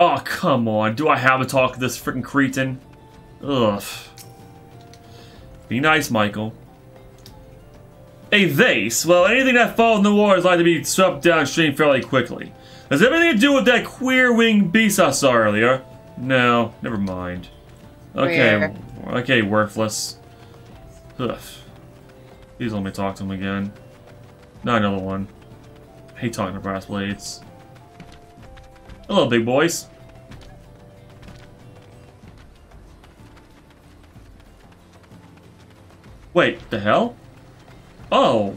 Oh, come on. Do I have to talk to this freaking cretin? Ugh. Be nice, Michael. A vase? Well, anything that falls in the water is likely to be swept downstream fairly quickly. Does it have anything to do with that queer winged beast I saw earlier? No, never mind. Okay, okay, worthless. Ugh. Please let me talk to him again. Not another one. I hate talking to brass blades. Hello, big boys. Wait, the hell? Oh.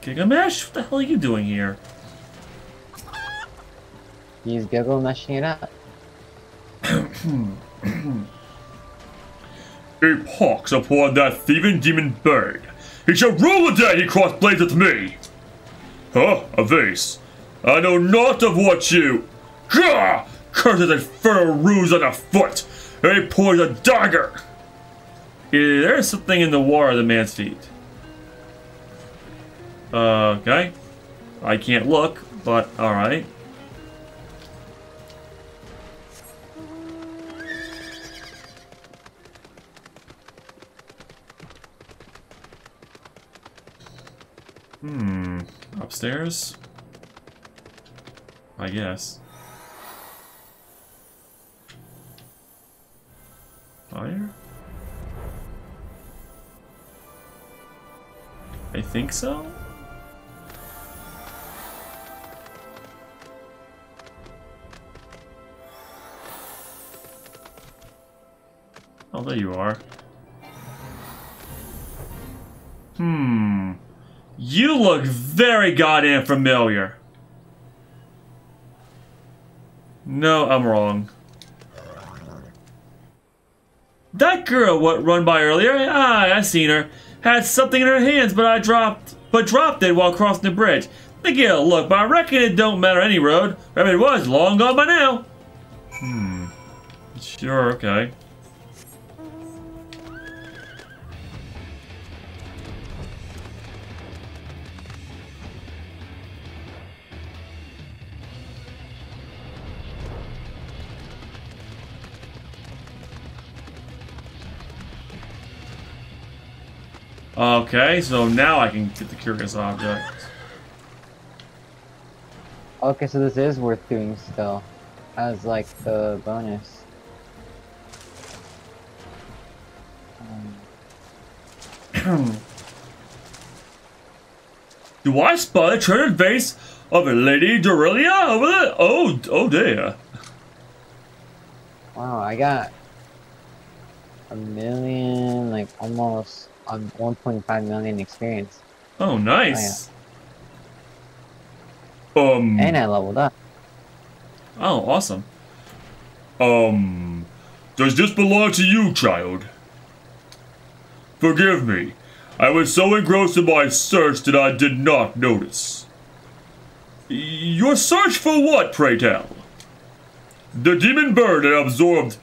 Gilgamesh? What the hell are you doing here? He's Gilgameshing it up. A pox upon that thieving demon bird. He shall rule the day he crossed blades with me. Huh? A vase? I know not of what you. Gah! Cursed infernal ruse on a foot. And he pours a dagger. Yeah, there is something in the water of the man's feet. Okay. I can't look, but alright. Hmm. Upstairs? I guess. Fire? I think so? Oh, there you are. Hmm. You look very goddamn familiar. No, I'm wrong. That girl what run by earlier, I seen her. Had something in her hands, but dropped it while crossing the bridge. The girl look, but I reckon it don't matter any road. I mean, it was long gone by now. Hmm. Sure, okay. Okay, so now I can get the curious object. Okay, so this is worth doing still, as like the bonus. Do I spy the treasured vase of Lady Dorelia over there? Oh dear! Wow, I got a million, like almost. On 1.5 million experience. Oh, nice. Oh, yeah. And I leveled up. Oh, awesome. Does this belong to you, child? Forgive me. I was so engrossed in my search that I did not notice. Your search for what, pray tell? The demon bird had absorbed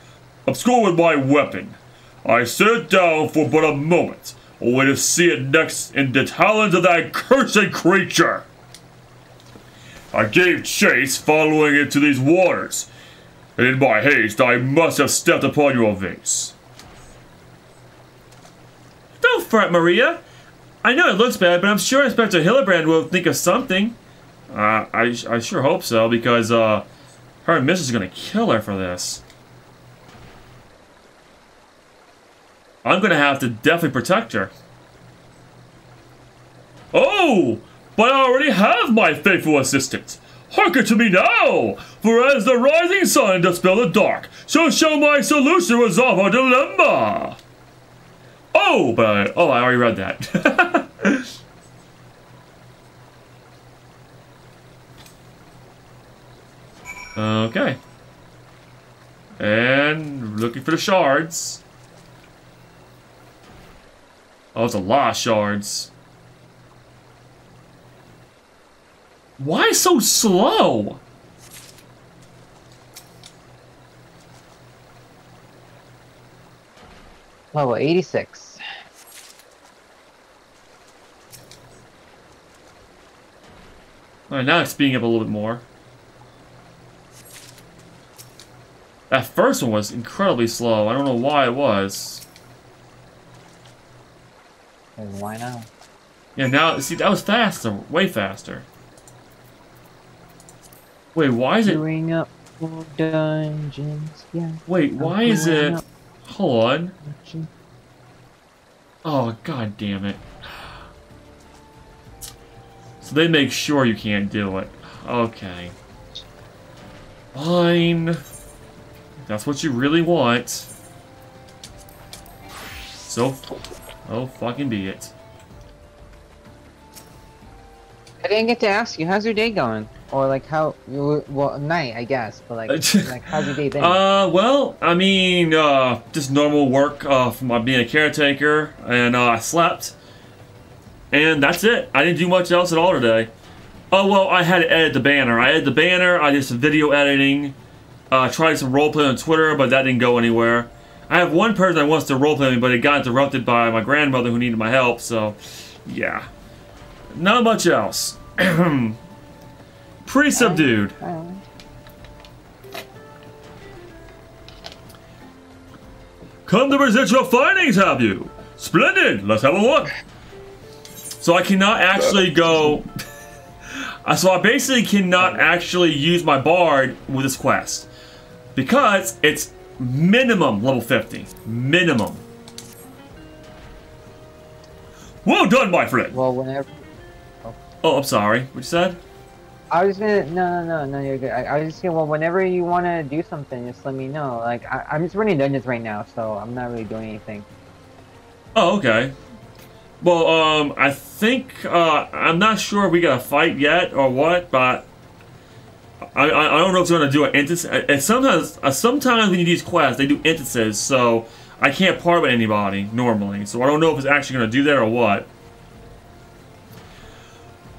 my weapon. I set it down for but a moment, only to see it next in the talons of that cursed creature. I gave chase, following it to these waters, and in my haste I must have stepped upon your vase. Don't fret, Maria. I know it looks bad, but I'm sure Inspector Hillebrand will think of something. I sure hope so, because her mistress is gonna kill her for this. I'm going to have to definitely protect her. Oh, but I already have my faithful assistant. Hearken to me now, for as the rising sun dispels the dark, so shall my solution resolve our dilemma. Oh, but I already read that. Okay. And looking for the shards. Oh, it's a lot of shards. Why so slow? Level 86. Alright, now it's speeding up a little bit more. That first one was incredibly slow. I don't know why it was. And why now? Yeah, now, see, that was faster. Way faster. Wait, why is it... Queuing up for dungeons, yeah. Wait, why is it... Hold on. Oh, god damn it. So they make sure you can't do it. Okay. Fine. That's what you really want. So, oh, fucking be it. I didn't get to ask you, how's your day going? Or like how, well, night, I guess, but like, like how's your day been? Well, I mean, just normal work from being a caretaker, and I slept, and that's it. I didn't do much else at all today. Oh, well, I had to edit the banner. I edited the banner, I did some video editing, tried some roleplay on Twitter, but that didn't go anywhere. I have one person that wants to roleplay me, but it got interrupted by my grandmother who needed my help, so, yeah. Not much else. Pretty subdued. Come to present your findings, have you? Splendid. Let's have a look. So I cannot actually go. So I basically cannot actually use my bard with this quest because it's minimum level 50. Minimum. Well done, my friend. Well, whenever. Oh, I'm sorry. What you said? I was gonna no, you're good. I was just saying, well, whenever you want to do something, just let me know. Like I'm just running dungeons right now, so I'm not really doing anything. Oh, okay. Well, I think I'm not sure if we got a fight yet or what, but I don't know if we're gonna do an instance. And sometimes when you do these quests, they do instances, so I can't part with anybody normally. So I don't know if it's actually gonna do that or what.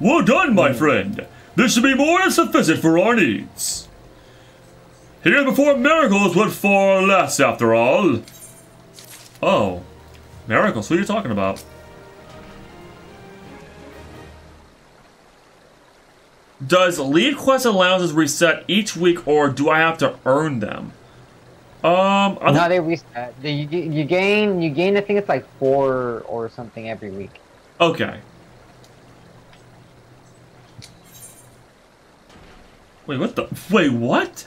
Well done, my friend! This should be more than sufficient for our needs. Here before miracles went far less, after all. Oh. Miracles, what are you talking about? Does lead quest allowances reset each week, or do I have to earn them? No, they reset. You gain, I think it's like 4 or something every week. Okay. Wait, what the? Wait, what?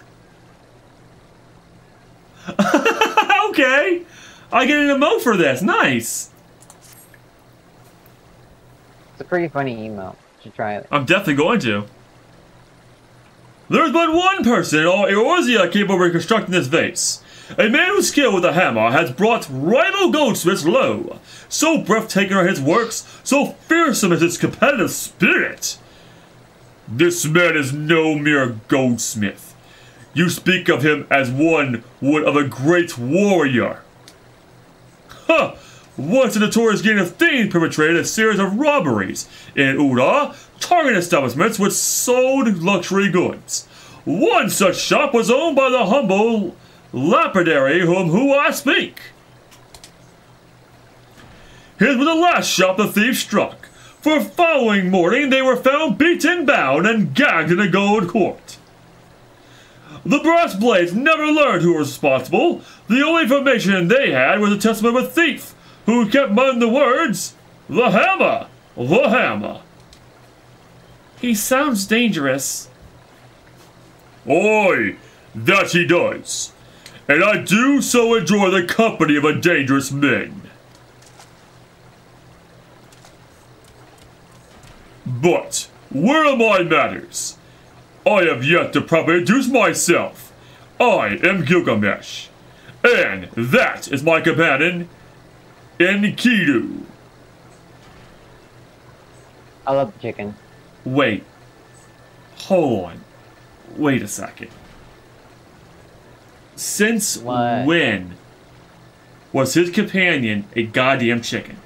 Okay! I get an emote for this. Nice! It's a pretty funny emote. You should try it. I'm definitely going to. There's but one person in all Eorzea capable of reconstructing this vase. A man whose skill with a hammer has brought rival goldsmiths low. So breathtaking are his works, so fearsome is his competitive spirit. This man is no mere goldsmith. You speak of him as one would of a great warrior. Huh! Once a notorious gang of thieves perpetrated a series of robberies in Ul'dah, targeting establishments which sold luxury goods. One such shop was owned by the humble lapidary whom I speak. His was the last shop the thieves struck. For following morning, they were found beaten, bound, and gagged in a gold court. The brass blades never learned who was responsible. The only information they had was a testament of a thief, who kept muttering the words, "The hammer! The hammer!" He sounds dangerous. Oi, that he does. And I do so enjoy the company of a dangerous man. But, where are my matters? I have yet to properly introduce myself. I am Gilgamesh, and that is my companion, Enkidu. I love the chicken. Wait. Hold on. Wait a second. Since when was his companion a goddamn chicken?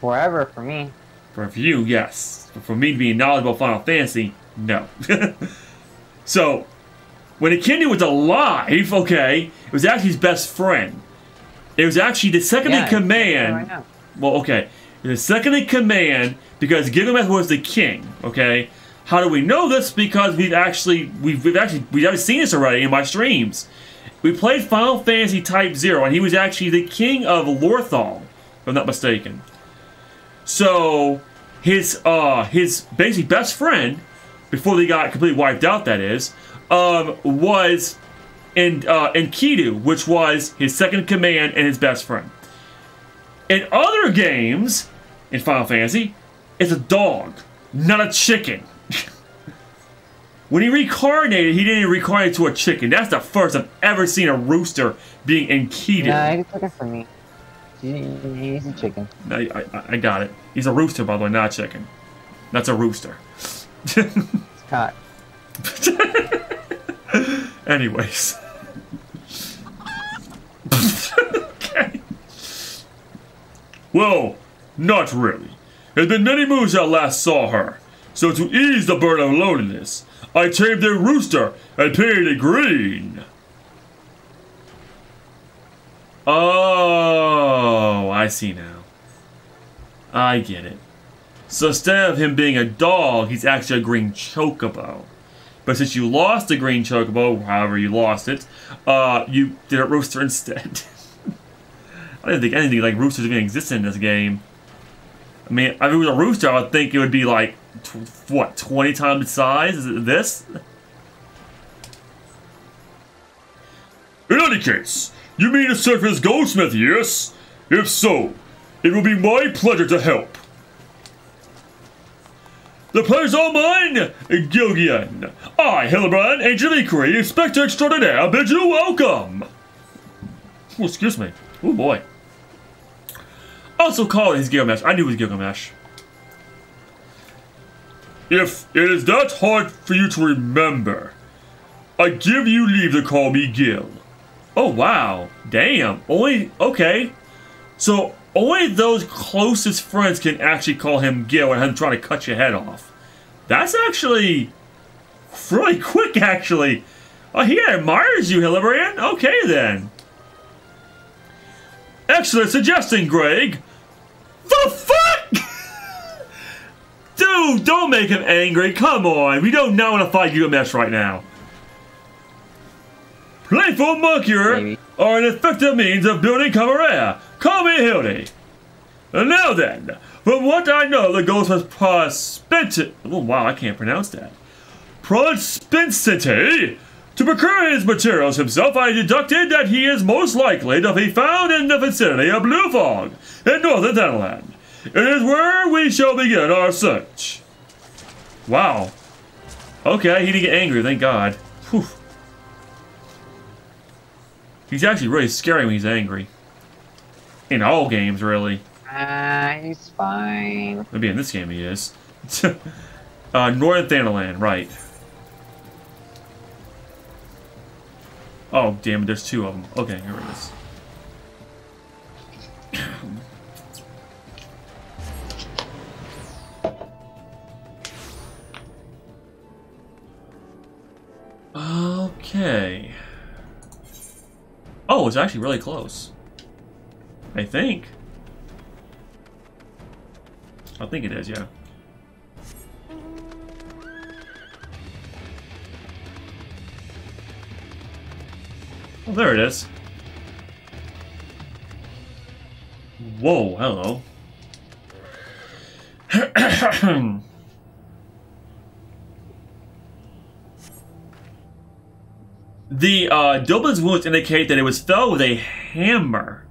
Forever for me. For you, yes. But for me to be knowledgeable about Final Fantasy, no. So, when Enkidu was alive, okay, it was actually his best friend. It was actually the second in command. Right, well, okay. The second in command because Gilgamesh was the king, okay? How do we know this? Because we've seen this already in my streams. We played Final Fantasy Type-0, and he was actually the king of Lorthal, if I'm not mistaken. So his basically best friend, before they got completely wiped out, that is, was Enkidu, which was his second command and his best friend. In other games, in Final Fantasy, it's a dog, not a chicken. When he reincarnated, he didn't reincarnate to a chicken. That's the first I've ever seen a rooster being Enkidu. No, I took it from me. He's a chicken. I got it. He's a rooster, by the way, not a chicken. That's a rooster. It's hot. Anyways. Okay. Well, not really. There's been many moons I last saw her. So to ease the burden of loneliness, I tamed a rooster and painted it green. Oh, I see now. I get it. So instead of him being a dog, he's actually a green chocobo. But since you lost the green chocobo, however you lost it, you did a rooster instead. I didn't think anything like roosters even existed in this game. I mean, if it was a rooster, I would think it would be like, what, 20 times the size? Is it this? In any case, you mean to serve as goldsmith, yes? If so, it will be my pleasure to help. The pleasure's all mine, Gilgian. I, Hillebrand, Angel Equerry, Inspector Extraordinaire, bid you welcome. Oh, excuse me. Oh, boy. Also called his Gilgamesh. I knew it was Gilgamesh. If it is that hard for you to remember, I give you leave to call me Gil. Oh, wow. Damn. Only, okay. So, only those closest friends can actually call him Gil and have him try to cut your head off. That's actually really quick, actually. Oh, he admires you, Hillebrand. Okay, then. Excellent suggestion, Greg. The fuck? Dude, don't make him angry. Come on. We don't know how to fight Gilgamesh right now. Playful monkey are an effective means of building camaraderie. Call me Hildy. And now then, from what I know, the ghost has prospensity. Oh, wow, I can't pronounce that. Prospensity to procure his materials himself. I deducted that he is most likely to be found in the vicinity of Blue Fog in northern Thanalan. It is where we shall begin our search. Wow. Okay, he didn't get angry, thank God. Whew. He's actually really scary when he's angry. In all games, really. He's fine. Maybe in this game he is. Northern Thanalan, right. Oh, damn it, there's two of them. Okay, here it is. Okay. Oh, it's actually really close. I think. I think it is, yeah. Oh, there it is. Whoa, hello. The Doblin's wounds indicate that it was felled with a hammer.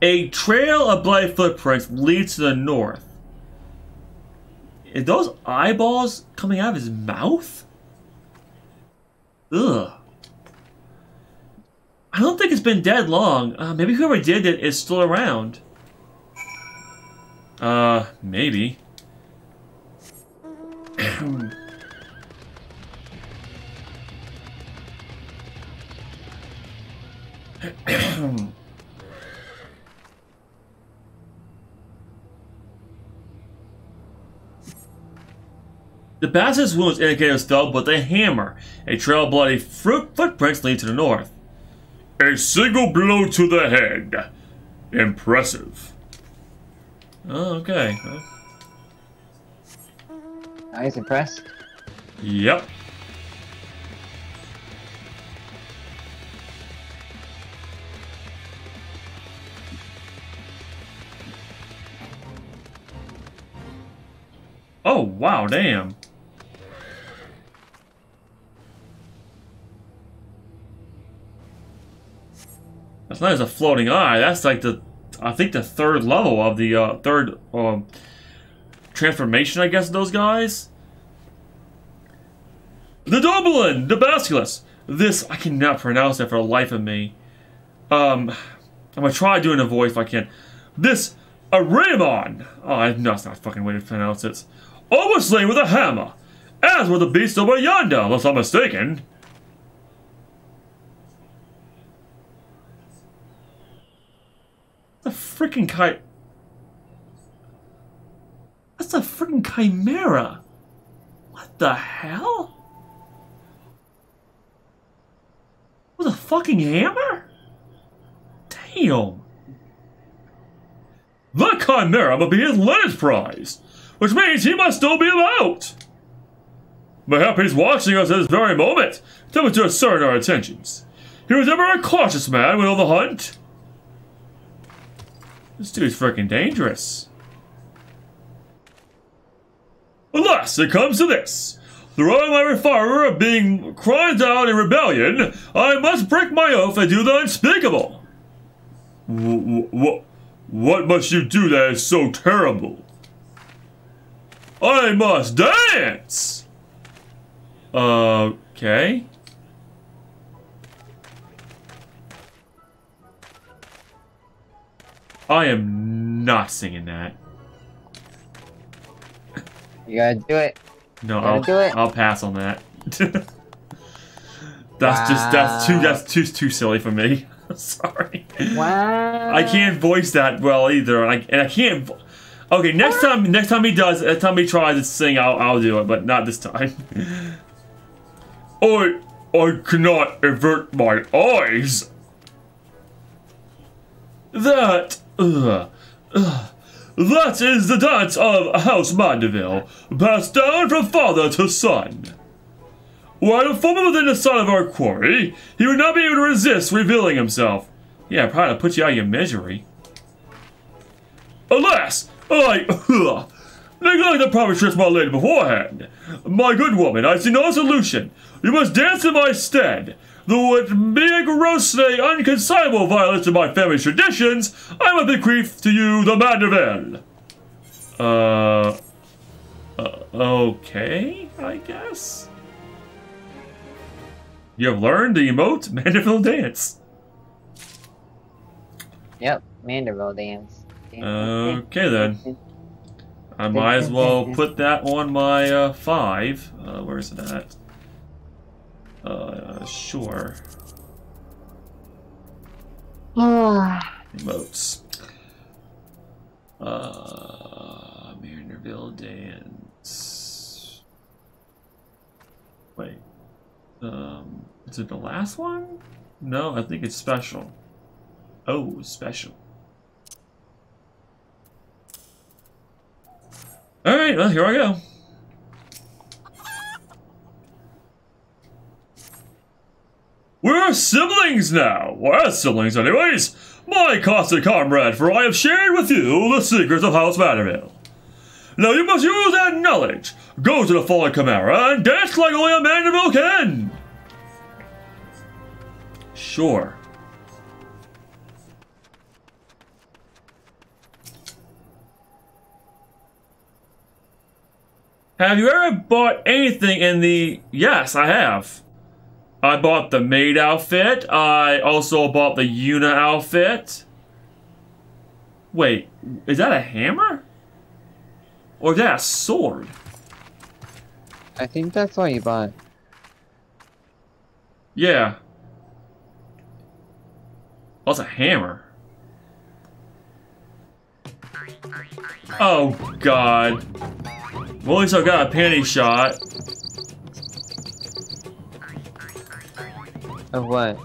A trail of bloody footprints leads to the north. Are those eyeballs coming out of his mouth? Ugh. I don't think it's been dead long. Maybe whoever did it is still around. Maybe. The bastard's wounds indicate it was felled with a hammer. A trail of bloody footprints lead to the north. A single blow to the head. Impressive. Oh, okay. Nice, impressed? Yep. Oh, wow, damn. That's not as a floating eye. That's like the, I think the third level of the third transformation, I guess, of those guys. The Doblin! The Basculus! This, I cannot pronounce that for the life of me. I'm gonna try doing a voice if I can. This, Aramon! Oh, no, that's not a fucking way to pronounce it. Almost slain with a hammer, as were the beasts over yonder, unless I'm mistaken. The freaking chi- That's a freaking chimera! What the hell? With a fucking hammer? Damn. The chimera will be his latest prize, which means he must still be about. Perhaps he's watching us at this very moment, attempting to assert our attentions. He was ever a cautious man when on the hunt. This dude's freaking dangerous. Alas, it comes to this. Through my refinery of being cried out in rebellion, I must break my oath and do the unspeakable. What must you do that is so terrible? I must dance! Okay. I am not singing that. You gotta do it. No, I'll pass on that. That's too silly for me. Sorry. Wow. I can't voice that well either. And I can't. Okay, next time he does, next time he tries to sing, I'll do it, but not this time. I cannot avert my eyes. That is the dance of House Manderville, passed down from father to son. While informing within the son of our quarry, he would not be able to resist revealing himself. Yeah, probably to put you out of your misery. Alas, I neglect the proper tricks my lady beforehand. My good woman, I see no solution. You must dance in my stead. Though it be a grossly unconceivable violation of my family's traditions, I must bequeath to you the Manderville. Okay, I guess. You have learned the emote Manderville dance. Yep, Manderville dance. Okay then. I might as well put that on my 5. Where's it at? Sure. Emotes. Manderville dance. Wait. Is it the last one? No, I think it's special. Oh, special. Alright, well, here I go. We're siblings now! We're siblings anyways! My constant comrade, for I have shared with you the secrets of House Manderville. Now you must use that knowledge! Go to the fallen chimera and dance like only a Manderville can! Sure. Have you ever bought anything in the... Yes, I have. I bought the maid outfit. I also bought the Yuna outfit. Wait, is that a hammer? Or is that a sword? I think that's all you bought. Yeah. That's a hammer. Oh, God. Well, at least I got a panty shot. Of what?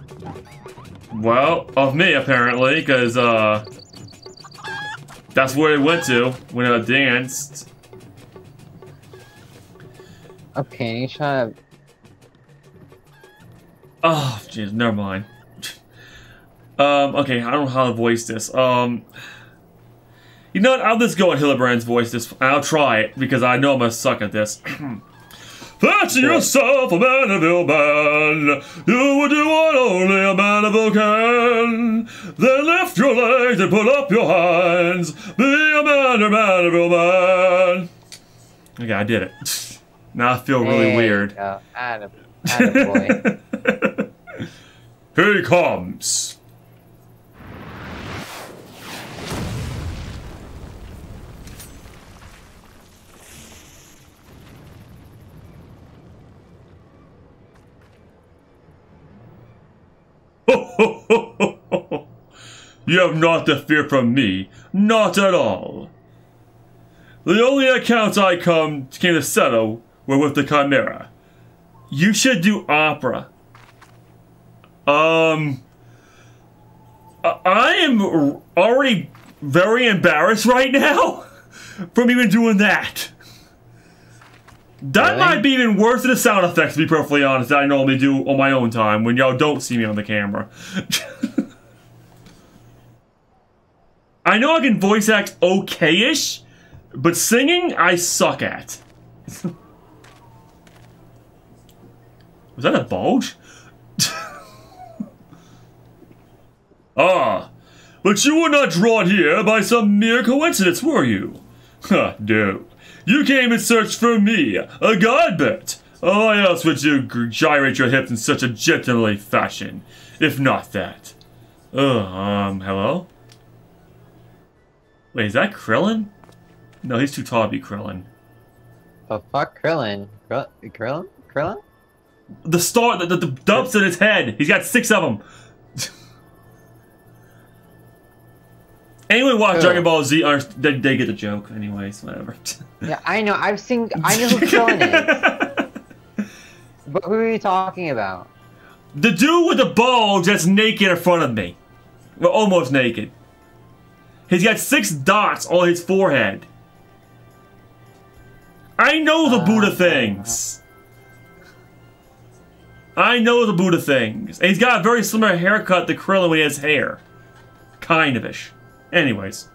Well, of me, apparently, because, that's where it went to when I danced. A painting shot? Oh, jeez, never mind. Okay, I don't know how to voice this. You know what? I'll just go in Hillebrand's voice. I'll try it, because I know I'm going to suck at this. Fancy yourself a Manderville man. You would do what only a Manderville can. Then lift your legs and put up your hands. Be a Manderville man. Okay, I did it. Now I feel really weird. Attaboy. Here he comes. You have naught to fear from me, not at all. The only accounts I came to settle were with the Chimera. You should do opera. I am already very embarrassed right now from even doing that. That really? Might be even worse than the sound effects, to be perfectly honest, that I normally do on my own time when y'all don't see me on the camera. I know I can voice act okay-ish, but singing, I suck at. Was that a bulge? Ah, but you were not drawn here by some mere coincidence, were you? Huh, no. You came in search for me, a Godbert. Oh, why else would you gyrate your hips in such a gentlemanly fashion, if not that? Hello? Wait, is that Krillin? No, he's too tall to be Krillin. The fuck, Krillin? Krillin? Krillin? The star, the dumps in his head. He's got 6 of them. Anyone watch Dragon Ball Z, or they get the joke anyways, whatever. Yeah, I know, I know who Krillin is. But who are you talking about? The dude with the bulge that's naked in front of me. Well, almost naked. He's got 6 dots on his forehead. I know the Buddha things. I know the Buddha things. And he's got a very similar haircut to Krillin when he has hair. Kind of-ish. Anyways,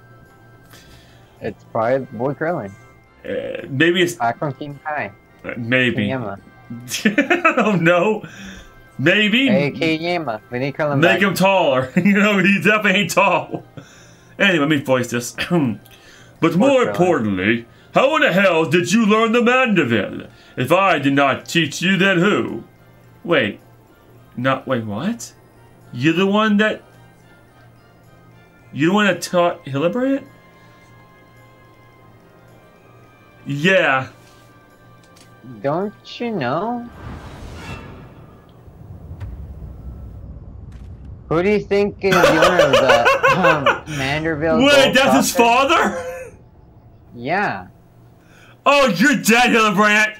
it's probably Boy Krillin. Maybe it's back from King Kai. Maybe. I don't know. Maybe. Hey, King Yama. We need Krillin. Make him taller. You know, he definitely ain't tall. Anyway, let me voice this. But more importantly, how in the hell did you learn the Manderville? If I did not teach you, then who? Wait. Wait, what? You're the one that. You don't want to taught Hillebrand? Yeah. Don't you know? Who do you think is the owner of the Manderville? Wait, that's his father? Yeah. Oh, you're dead, Hillebrand!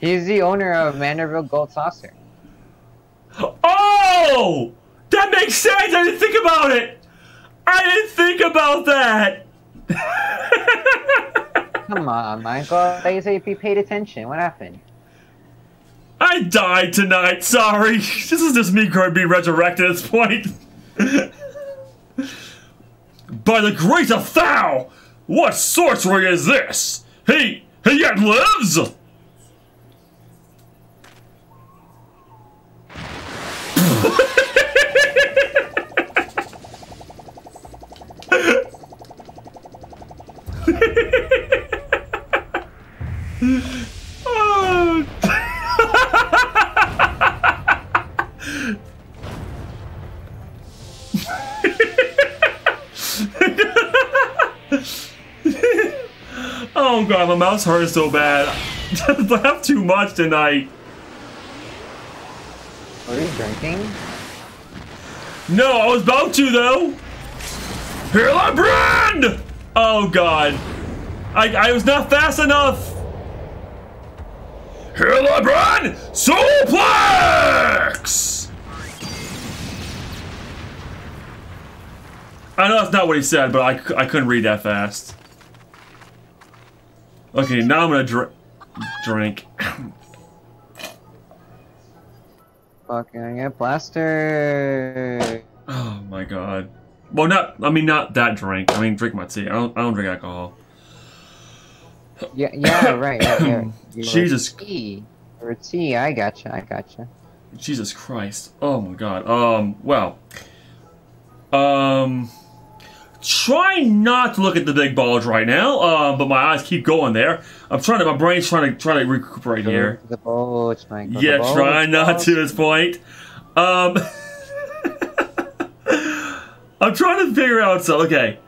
He's the owner of Manderville Gold Saucer. Oh! That makes sense! I didn't think about it! I didn't think about that! Come on, Michael. I thought you said if you paid attention. What happened? I died tonight. Sorry. This is just me being resurrected at this point. By the grace of Thou! What sorcery is this? He yet lives? Oh. Oh god, my mouth hurts so bad. I laughed too much tonight. Are you drinking? No, I was about to though. Hillebrand! Oh god, I was not fast enough. Hillebrand suplex! I know that's not what he said, but I couldn't read that fast. Okay, now I'm gonna drink. Fucking get plastered. Oh my god. Well, not that drink. I mean, drink my tea. I don't drink alcohol. Yeah, yeah, right. Yeah. Jesus. Tea. Or tea. I gotcha. Jesus Christ. Oh my god. Well. Try not to look at the big balls right now. But my eyes keep going there. I'm trying to. My brain's trying to recuperate here. The balls, Michael. Yeah, try not to at this point. I'm trying to figure out. So okay.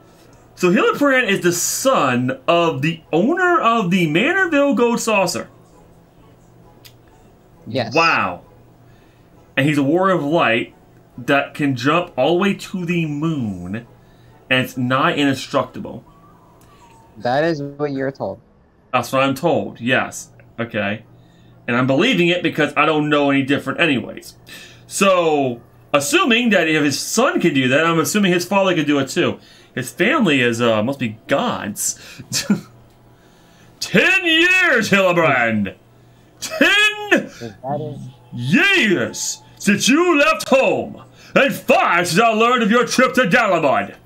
So Hillebrand is the son of the owner of the Manderville Gold Saucer. Yes. Wow. And he's a warrior of light that can jump all the way to the moon, and it's not indestructible. That is what you're told. That's what I'm told, yes. Okay. And I'm believing it because I don't know any different anyways. So, assuming that if his son can do that, I'm assuming his father can do it too. His family is must be gods. 10 years, Hillebrand. 10 years since you left home, and 5 since I learned of your trip to Dalamud.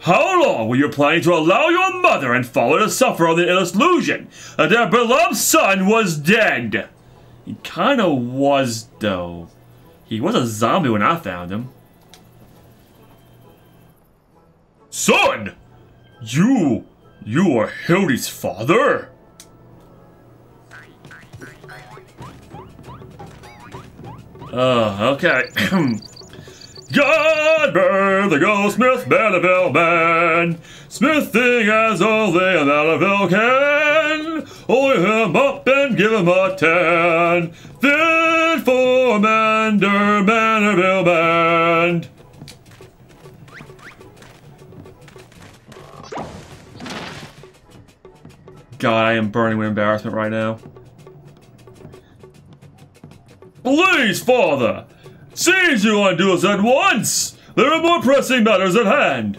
How long were you planning to allow your mother and father to suffer on the illusion that their beloved son was dead? He kind of was, though. He was a zombie when I found him. Son, you are Hildy's father? Okay. Godbert, the goldsmith, Manderville man, smithing as only a Manderville can. Oil him up and give him a tan. Fit for Manderville man. God, I am burning with embarrassment right now. Please, father! Seize you and do this at once! There are more pressing matters at hand!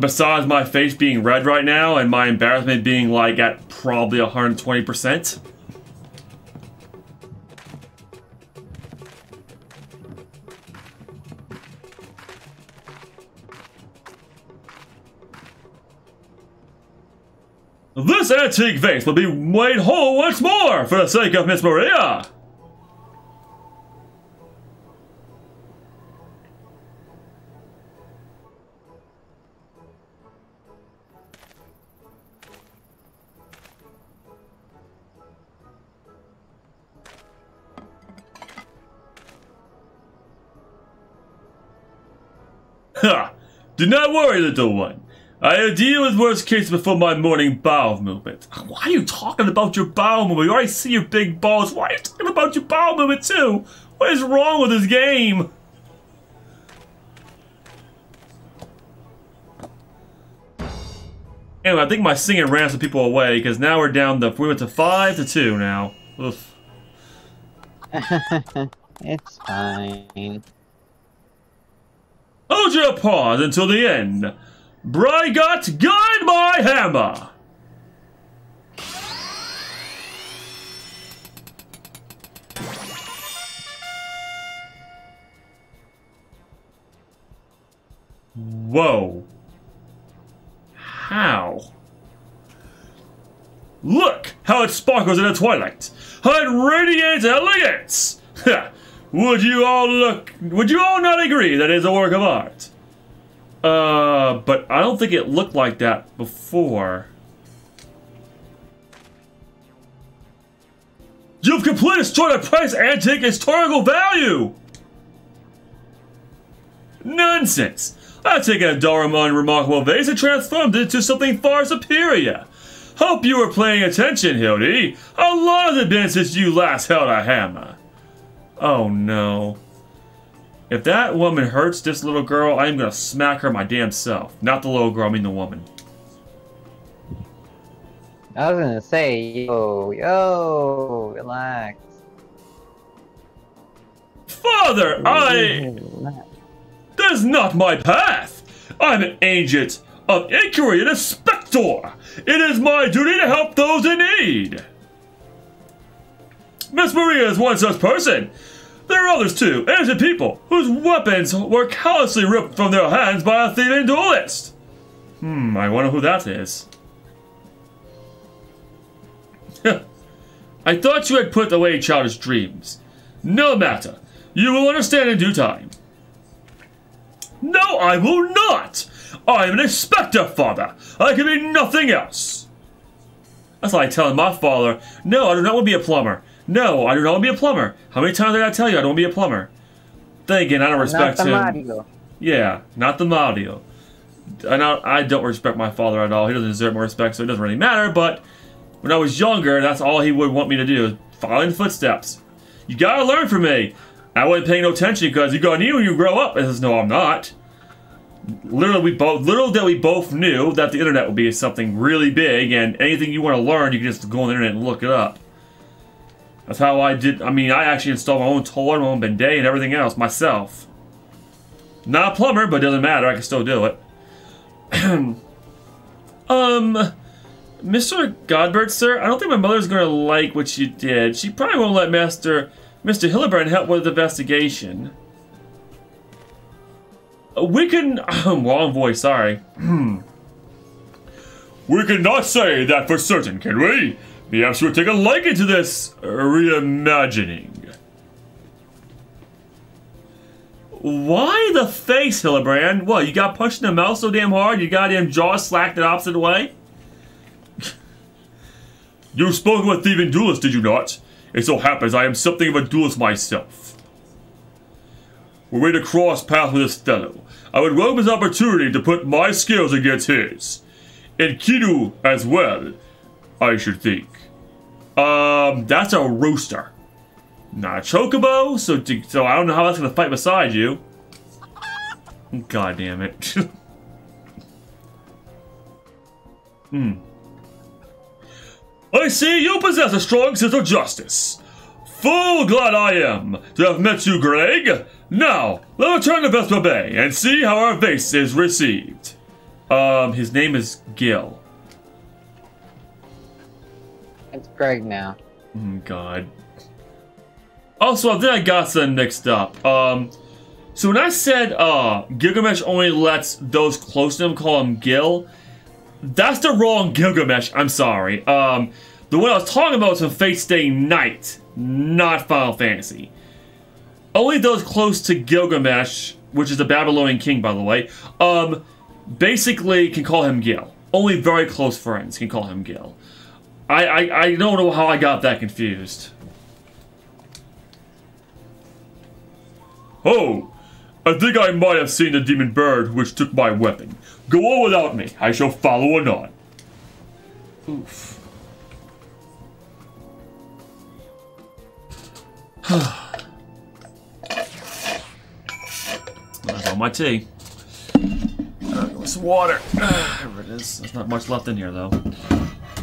Besides my face being red right now and my embarrassment being like at probably 120%. This antique vase will be made whole once more for the sake of Miss Maria! Ha! Do not worry, little one. I'll deal with worst case before my morning bowel movement. Why are you talking about your bowel movement? You already see your big balls. Why are you talking about your bowel movement too? What is wrong with this game? Anyway, I think my singing ran some people away because now we're down to, we went to 5-2 now. Oof. It's fine. Hold your pause until the end. Brygot, guide my hammer! Whoa. How? Look how it sparkles in the twilight! How it radiates elegance! Would you all not agree that it's a work of art? But I don't think it looked like that before. You've completely destroyed a priceless antique historical value! Nonsense! I've taken a dull, unremarkable vase and transformed it into something far superior. Hope you were paying attention, Hildy. How long has it been since you last held a hammer? Oh no. If that woman hurts this little girl, I am gonna smack her my damn self. Not the little girl, I mean the woman. I was gonna say, yo, relax. Father, that's not my path! I'm an agent of inquiry and a spectator. store. It is my duty to help those in need. Miss Maria is one such person. There are others too, innocent people, whose weapons were callously ripped from their hands by a thieving duelist. I wonder who that is. I thought you had put away childish dreams. No matter. You will understand in due time. No, I will not! I am an inspector, father. I can be nothing else. That's like telling my father, no, I do not want to be a plumber. No, I do not want to be a plumber. How many times did I tell you I don't want to be a plumber? Then again, I don't respect him. Mario. Yeah, not the Mario. I don't respect my father at all. He doesn't deserve my respect, so it doesn't really matter, but when I was younger, that's all he would want me to do, is follow in footsteps. You gotta learn from me. I wasn't paying no attention because you're gonna need when you grow up. I says, no, I'm not. Little did we both knew that the internet would be something really big, and anything you want to learn, you can just go on the internet and look it up. That's how I did. I mean, I actually installed my own toilet, my own bidet, and everything else myself. Not a plumber, but it doesn't matter. I can still do it. Mr. Godbert, sir, I don't think my mother's going to like what you did. She probably won't let Mr. Hillebrand help with the investigation. We can... Wrong voice, sorry. We cannot say that for certain, can we? Perhaps we'll take a liking to this reimagining. Why the face, Hillebrand? What, you got punched in the mouth so damn hard, your goddamn jaw slacked the opposite way? You spoke of a thieving duelist, did you not? It so happens I am something of a duelist myself. We're ready to cross paths with this fellow. I would welcome his opportunity to put my skills against his. Enkidu as well, I should think. That's a rooster. Not a chocobo, so I don't know how that's going to fight beside you. God damn it. I see you possess a strong sense of justice. Full glad I am to have met you, Greg. Now, let us return to Vesper Bay and see how our vase is received. His name is Gil. It's Greg now. God. Also, I think I got something mixed up. So when I said Gilgamesh only lets those close to him call him Gil, that's the wrong Gilgamesh, I'm sorry. The one I was talking about was from Fate Stay Night, not Final Fantasy. Only those close to Gilgamesh, which is the Babylonian king, by the way, basically can call him Gil. Only very close friends can call him Gil. I don't know how I got that confused. Oh, I think I might have seen the demon bird which took my weapon. Go on without me. I shall follow anon. Oof. That's all my tea. This water. There it is. There's not much left in here, though.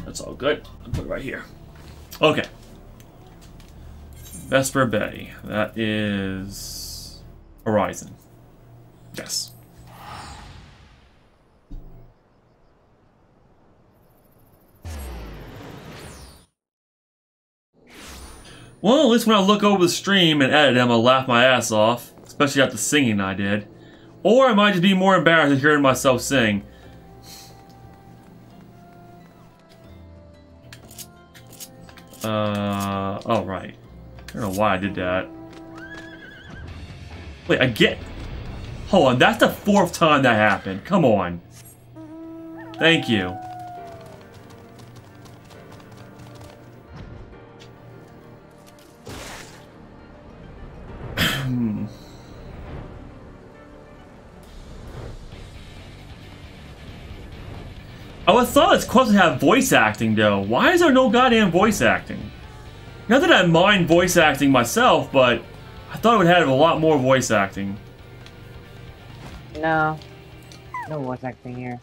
That's all good. I'll put it right here. Okay. Vesper Bay. That is... Horizon. Yes. Well, at least when I look over the stream and edit them, I'll laugh my ass off. Especially after the singing I did. Or I might just be more embarrassed at hearing myself sing. Oh, right. I don't know why I did that. Wait, I get... Hold on, that's the fourth time that happened. Come on. Thank you. I would thought it's cool to have voice acting, though. Why is there no goddamn voice acting? Not that I mind voice acting myself, but I thought it would have a lot more voice acting. No. No voice acting here.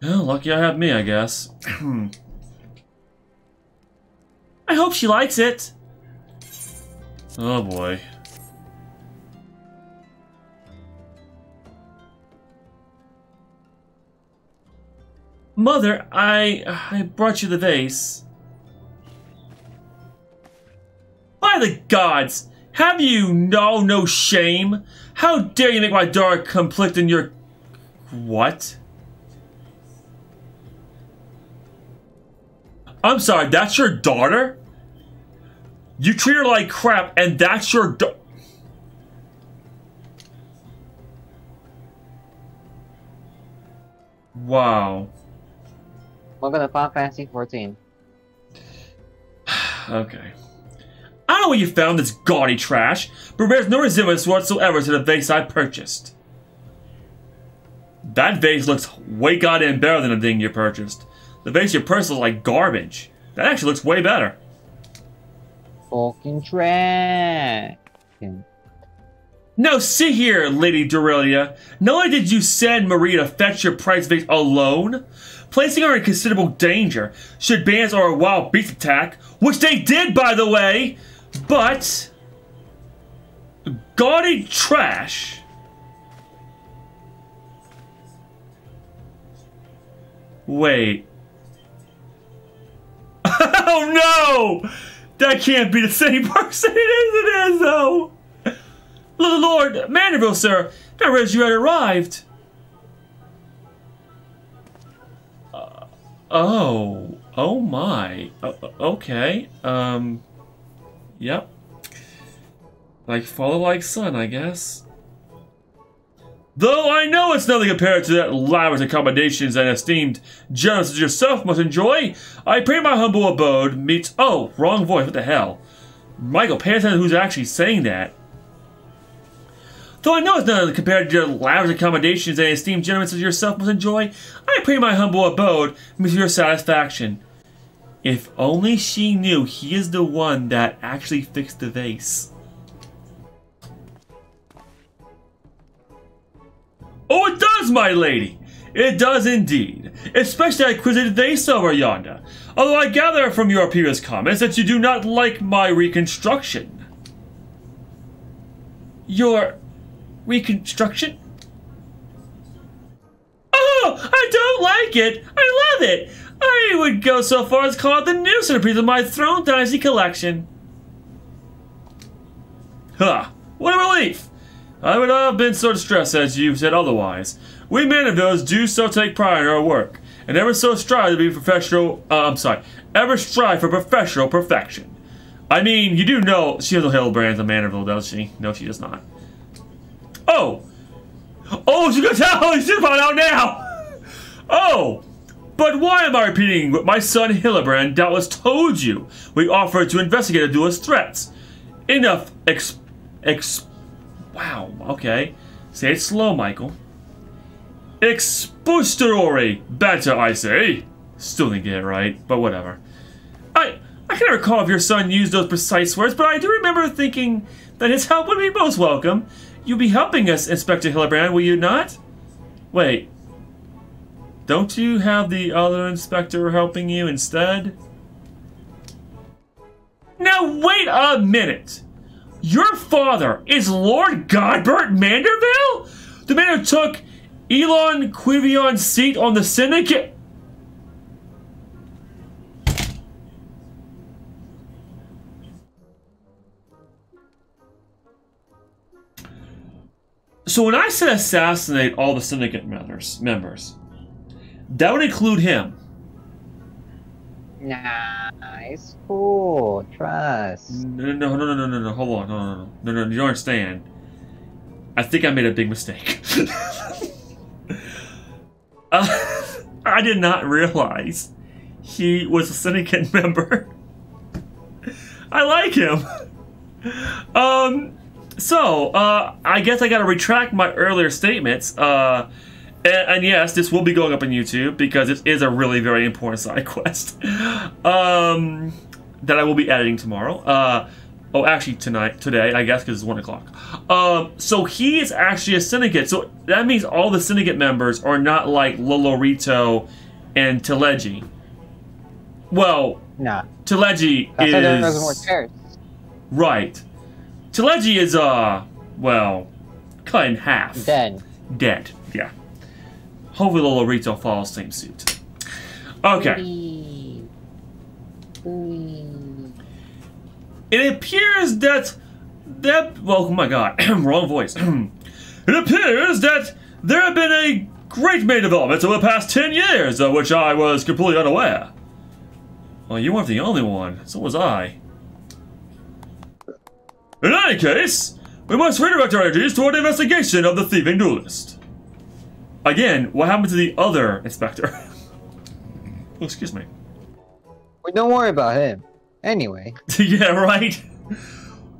Well, lucky I have me, I guess. I hope she likes it. Oh, boy. Mother, I brought you the vase. By the gods, have you no shame? How dare you make my daughter conflict in your... What? I'm sorry, that's your daughter? You treat her like crap, and that's your daughter? Wow. Welcome to Final Fantasy 14. Okay. I don't know where you found this gaudy trash, but bears no resemblance whatsoever to the vase I purchased. That vase looks way goddamn better than the thing you purchased. The vase you purchased looks like garbage. That actually looks way better. Fucking trash. Now see here, Lady Dorelia. Not only did you send Maria to fetch your prize vase alone, placing her in considerable danger should bands or a wild beast attack, which they did, by the way, but gaudy trash. Wait. Oh no! That can't be the same person. It is though. Lord Manderville, sir, I realized you had arrived. Oh my. Okay. Yep. Like follow like son, I guess. Though I know it's nothing compared to that lavish accommodations that esteemed generous as yourself must enjoy, I pray my humble abode meets... Oh, wrong voice, what the hell? Michael, pay attention who's actually saying that. Though I know it's nothing compared to your lavish accommodations that esteemed generous as yourself must enjoy, I pray my humble abode meets your satisfaction. If only she knew he is the one that actually fixed the vase. Oh, it does, my lady! It does indeed. Especially I quitted vase over yonder. Although I gather from your previous comments that you do not like my reconstruction. Your reconstruction? Oh, I don't like it! I love it! I would go so far as call it the new centerpiece of my Throne Dynasty collection. Huh, what a relief! I would not have been so distressed as you've said otherwise. We Mandervilles do so take pride in our work, and ever so strive to be professional. Ever strive for professional perfection. I mean, you do know she has a Hillebrand of Manderville, does she? No, she does not. Oh, oh, she can tell. She found out now. Oh, but why am I repeating what my son Hillebrand doubtless told you? We offered to investigate a duelist's threats. Enough Wow, okay. Say it slow, Michael. Expository better, I say. Still didn't get it right, but whatever. I can't recall if your son used those precise words, but I do remember thinking that his help would be most welcome. You'd be helping us, Inspector Hillebrand, will you not? Wait. Don't you have the other inspector helping you instead? Now wait a minute! Your father is Lord Godbert Manderville? The man who took Elon Quivion's seat on the Syndicate? So when I said assassinate all the Syndicate members, that would include him. Nah, it's cool. Trust. No. Hold on. No. You don't understand. I think I made a big mistake. I did not realize he was a Syndicate member. I like him. So I guess I gotta retract my earlier statements. And yes, this will be going up on YouTube because it is a really very important side quest that I will be editing tomorrow. Oh, actually today, I guess, because it's 1 o'clock. So he is actually a Syndicate. So that means all the Syndicate members are not like Lolorito and Telegi. Well, nah. Telegi is... Those are more chairs. Right. Telegi is, well, cut in half. Dead. Yeah. Hopefully Lolorito follows same suit. Okay. It appears that... well, oh my god, wrong voice. It appears that there have been a great many developments over the past 10 years, of which I was completely unaware. Well, you weren't the only one, so was I. In any case, we must redirect our energies toward investigation of the thieving duelist. Again, what happened to the other inspector? Oh, excuse me. Well, don't worry about him. Anyway. Yeah, right?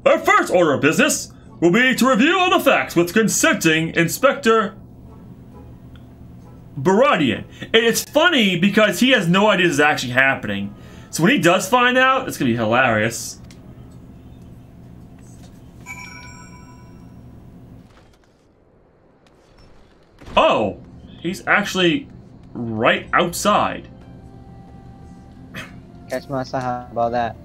Our first order of business will be to review all the facts with consenting Inspector Baradian. And it's funny because he has no idea this is actually happening. So when he does find out, it's going to be hilarious. Oh, he's actually right outside. Catch my saha about that.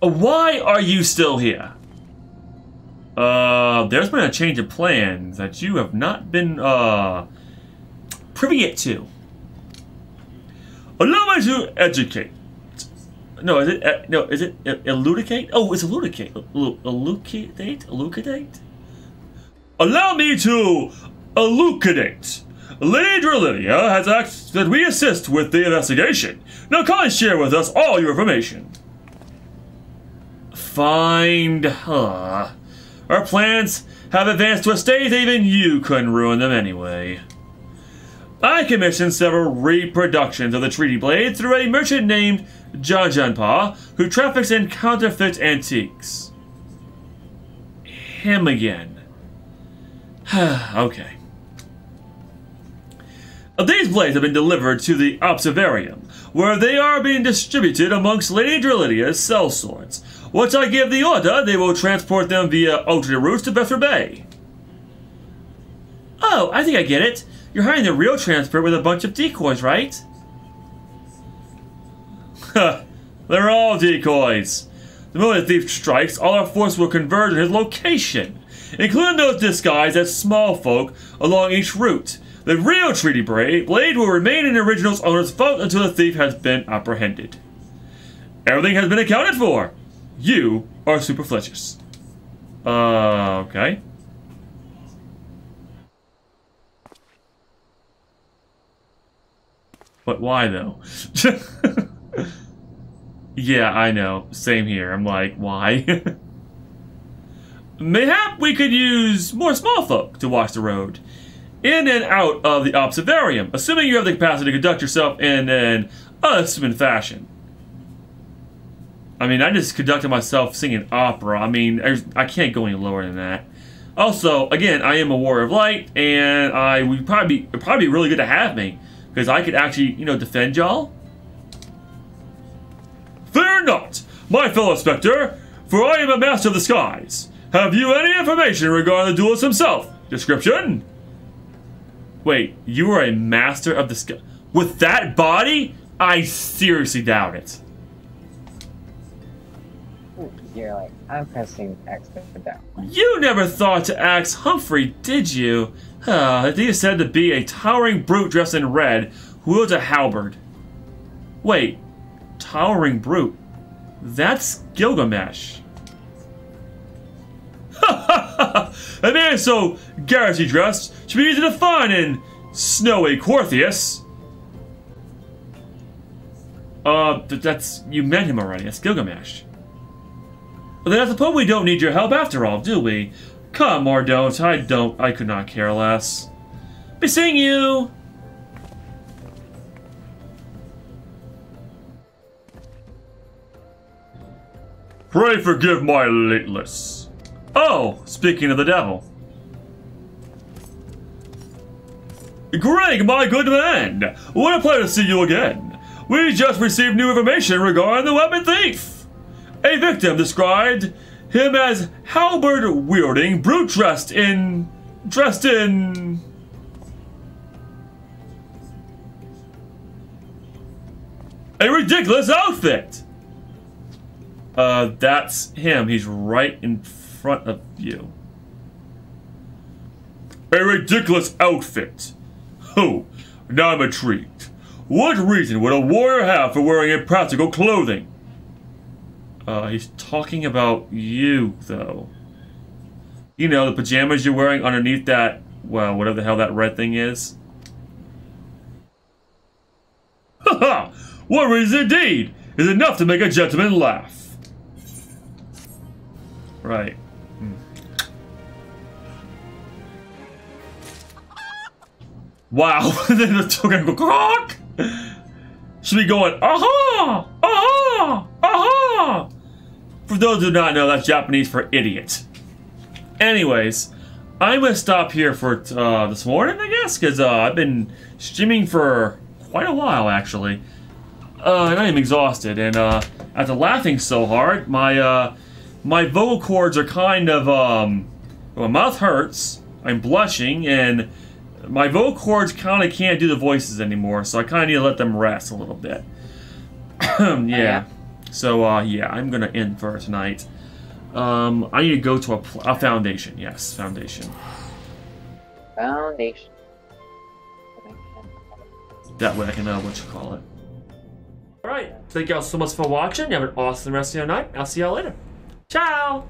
Why are you still here? There's been a change of plans that you have not been, privy yet to. Allow me to educate. No, is it, elucidate? Oh, it's elucidate. Elucidate? Elucidate? Allow me to elucidate. Lady Dorelia has asked that we assist with the investigation. Now kindly share with us all your information. Find her. Our plans have advanced to a state that even you couldn't ruin them anyway. I commissioned several reproductions of the treaty blade through a merchant named Jajanpa, who traffics in counterfeit antiques. Him again. Okay. These blades have been delivered to the Observatorium, where they are being distributed amongst Lady Drilidia's cell swords. Once I give the order, they will transport them via alternate routes to Vesper Bay. Oh, I think I get it. You're hiring the real transport with a bunch of decoys, right? Huh, they're all decoys. The moment the thief strikes, all our force will converge on his location, including those disguised as small folk along each route. The real treaty blade will remain in the original owner's vault until the thief has been apprehended. Everything has been accounted for. You are superfluous. Okay. But why though? Yeah, I know. Same here. I'm like, why? Mayhap we could use more small folk to watch the road. In and out of the Observatorium, assuming you have the capacity to conduct yourself in an unassuming fashion. I mean, I just conducted myself singing opera. I mean, I can't go any lower than that. Also, again, I am a warrior of light, and I would probably be really good to have me, because I could actually, you know, defend y'all. Fear not, my fellow inspector, for I am a master of disguise. Have you any information regarding the duelist himself? Description? Wait, you are a master of disguise? With that body? I seriously doubt it. You're like, I'm pressing X for that one. You never thought to ask Humphrey, did you? That he is said to be a towering brute dressed in red, who wields a halberd. Wait, towering brute? That's Gilgamesh. A man so garishly dressed should be easy to find in snowy Corthius. That's, you met him already. That's Gilgamesh. But then I suppose we don't need your help after all, do we? Come or don't. I could not care less. Be seeing you. Pray forgive my lateness. Oh, speaking of the devil. Greg, my good man, what a pleasure to see you again. We just received new information regarding the weapon thief. A victim described him as halberd-wielding brute dressed in... a ridiculous outfit. That's him. He's right in front of you. A ridiculous outfit. Ho! Now I'm intrigued. What reason would a warrior have for wearing impractical clothing? He's talking about you, though. You know, the pajamas you're wearing underneath that, well, whatever the hell that red thing is. Ha ha! What reason indeed is enough to make a gentleman laugh. Right. Wow, then the token go croak! Should be going, aha! Aha! Aha! For those who do not know, that's Japanese for idiot. Anyways, I'm gonna stop here for this morning, I guess, because I've been streaming for quite a while, actually. And I am exhausted, and after laughing so hard, my my vocal cords are kind of, my mouth hurts, I'm blushing, and my vocal cords kind of can't do the voices anymore, so I kind of need to let them rest a little bit. Yeah. So, yeah, I'm going to end for tonight. I need to go to a foundation. Yes, foundation. Foundation. That way I can know what you call it. Alright, thank y'all so much for watching. You have an awesome rest of your night. I'll see y'all later. Ciao!